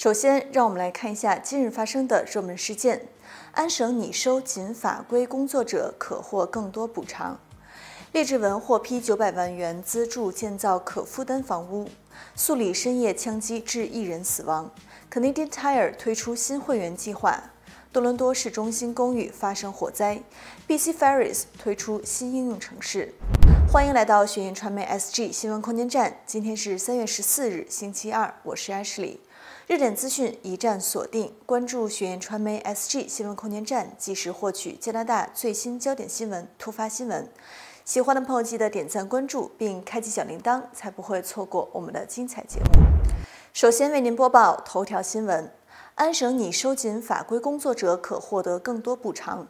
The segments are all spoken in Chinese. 首先，让我们来看一下近日发生的热门事件：安省拟收紧法规，工作者可获更多补偿；列治文获批900万元资助建造可负担房屋；素里深夜枪击致1人死亡； Canadian Tire 推出新会员计划；多伦多市中心公寓发生火灾 ；BC Ferries 推出新应用程式。欢迎来到雪印传媒 SG 新闻空间站，今天是3月14日，星期二，我是 Ashley。热点资讯一站锁定，关注雪印传媒 SG 新闻空间站，及时获取加拿大最新焦点新闻、突发新闻。喜欢的朋友记得点赞关注，并开启小铃铛，才不会错过我们的精彩节目。首先为您播报头条新闻。 安省拟收紧法规，工作者可获得更多补偿。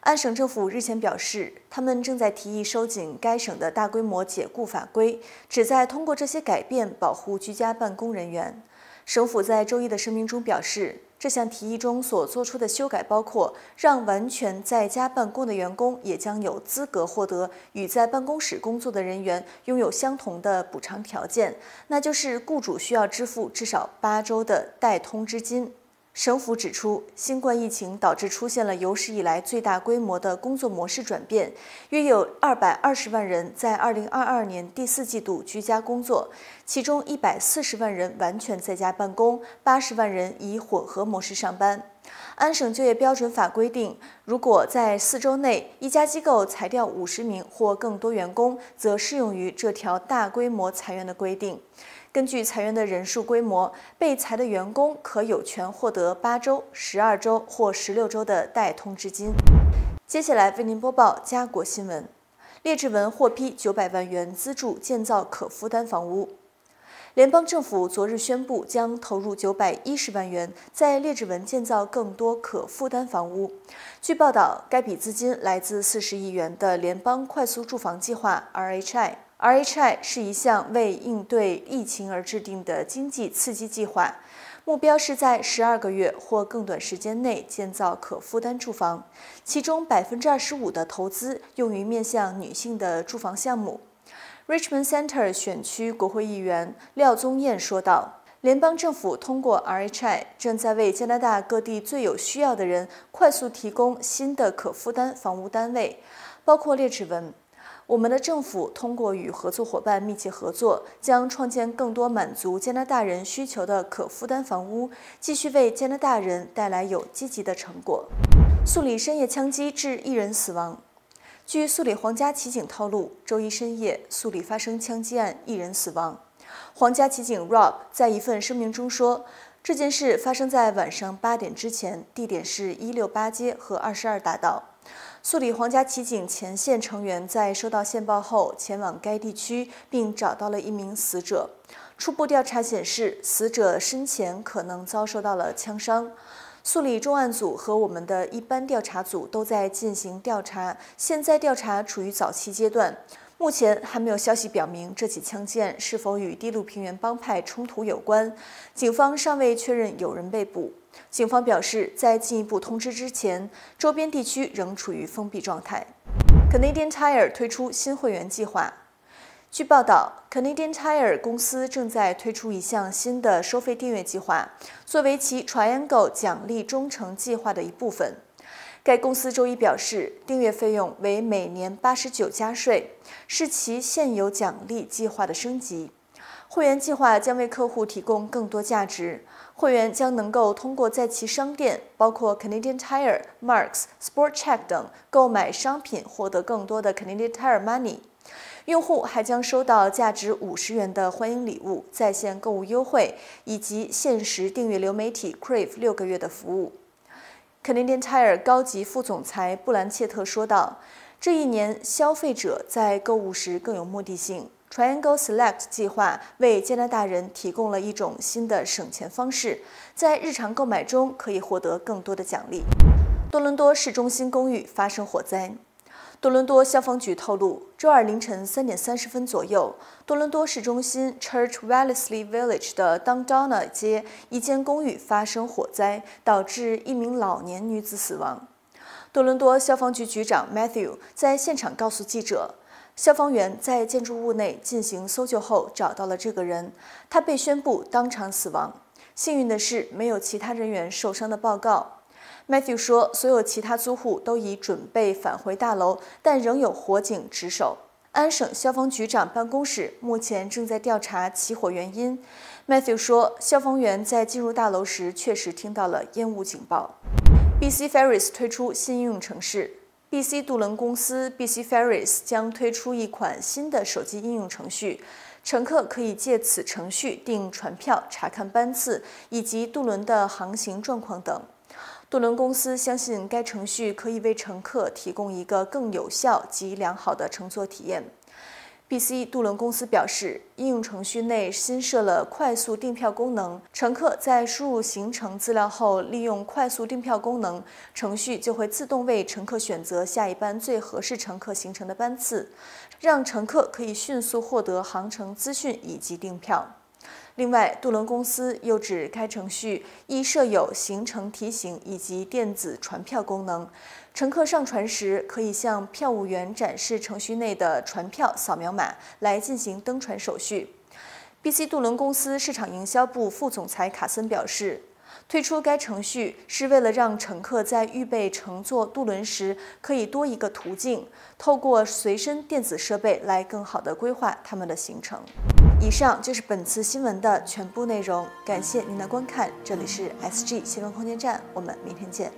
安省政府日前表示，他们正在提议收紧该省的大规模解雇法规，旨在通过这些改变保护居家办公人员。省府在周一的声明中表示，这项提议中所做出的修改包括让完全在家办公的员工也将有资格获得与在办公室工作的人员拥有相同的补偿条件，那就是雇主需要支付至少8周的代通知金。省府指出，新冠疫情导致出现了有史以来最大规模的工作模式转变，约有220万人在2022年第4季度居家工作。 其中140万人完全在家办公，80万人以混合模式上班。安省就业标准法规定，如果在4周内一家机构裁掉50名或更多员工，则适用于这条大规模裁员的规定。根据裁员的人数规模，被裁的员工可有权获得8周、12周或16周的代通知金。接下来为您播报家国新闻：列治文获批900万元资助建造可负担房屋。 联邦政府昨日宣布，将投入910万元，在列治文建造更多可负担房屋。据报道，该笔资金来自40亿元的联邦快速住房计划 （RHI）。RHI 是一项为应对疫情而制定的经济刺激计划，目标是在12个月或更短时间内建造可负担住房，其中25%的投资用于面向女性的住房项目。 Richmond Center 选区国会议员廖宗彦说道：“联邦政府通过 RHI 正在为加拿大各地最有需要的人快速提供新的可负担房屋单位，包括列治文。我们的政府通过与合作伙伴密切合作，将创建更多满足加拿大人需求的可负担房屋，继续为加拿大人带来有积极的成果。”素里深夜枪击致1人死亡。 据素里皇家骑警透露，周一深夜，素里发生枪击案，1人死亡。皇家骑警 Rob 在一份声明中说，这件事发生在晚上8点之前，地点是168街和22大道。素里皇家骑警前线成员在收到线报后，前往该地区，并找到了一名死者。初步调查显示，死者生前可能遭受到了枪伤。 素里重案组和我们的一般调查组都在进行调查，现在调查处于早期阶段，目前还没有消息表明这起枪击案是否与低陆平原帮派冲突有关，警方尚未确认有人被捕。警方表示，在进一步通知之前，周边地区仍处于封闭状态。Canadian Tire 推出新会员计划。 据报道 ，Canadian Tire 公司正在推出一项新的收费订阅计划，作为其 Triangle 奖励忠诚计划的一部分。该公司周一表示，订阅费用为每年89加税，是其现有奖励计划的升级。会员计划将为客户提供更多价值，会员将能够通过在其商店，包括 Canadian Tire、Mark's、Sport Check 等购买商品，获得更多的 Canadian Tire Money。 用户还将收到价值50元的欢迎礼物、在线购物优惠以及限时订阅流媒体 Crave 6个月的服务。Canadian Tire 高级副总裁布兰切特说道：“这一年，消费者在购物时更有目的性。Triangle Select 计划为加拿大人提供了一种新的省钱方式，在日常购买中可以获得更多的奖励。”多伦多市中心公寓发生火灾。 多伦多消防局透露，周二凌晨3点30分左右，多伦多市中心 Church Wellesley Village 的 Dundonald 街一间公寓发生火灾，导致1名老年女子死亡。多伦多消防局局长 Matthew 在现场告诉记者，消防员在建筑物内进行搜救后找到了这个人，他被宣布当场死亡。幸运的是，没有其他人员受伤的报告。 Matthew 说，所有其他租户都已准备返回大楼，但仍有火警值守。安省消防局长办公室目前正在调查起火原因。Matthew 说，消防员在进入大楼时确实听到了烟雾警报。BC Ferries 推出新应用程式。 BC 渡轮公司 BC Ferries 将推出一款新的手机应用程序，乘客可以借此程序订船票、查看班次以及渡轮的航行状况等。 渡轮公司相信该程序可以为乘客提供一个更有效及良好的乘坐体验。BC 渡轮公司表示，应用程序内新设了快速订票功能，乘客在输入行程资料后，利用快速订票功能，程序就会自动为乘客选择下一班最合适乘客行程的班次，让乘客可以迅速获得航程资讯以及订票。 另外，渡轮公司又指该程序亦设有行程提醒以及电子传票功能，乘客上船时可以向票务员展示程序内的船票扫描码来进行登船手续。BC 渡轮公司市场营销部副总裁卡森表示，推出该程序是为了让乘客在预备乘坐渡轮时可以多一个途径，透过随身电子设备来更好地规划他们的行程。 以上就是本次新闻的全部内容，感谢您的观看，这里是SG新闻空间站，我们明天见。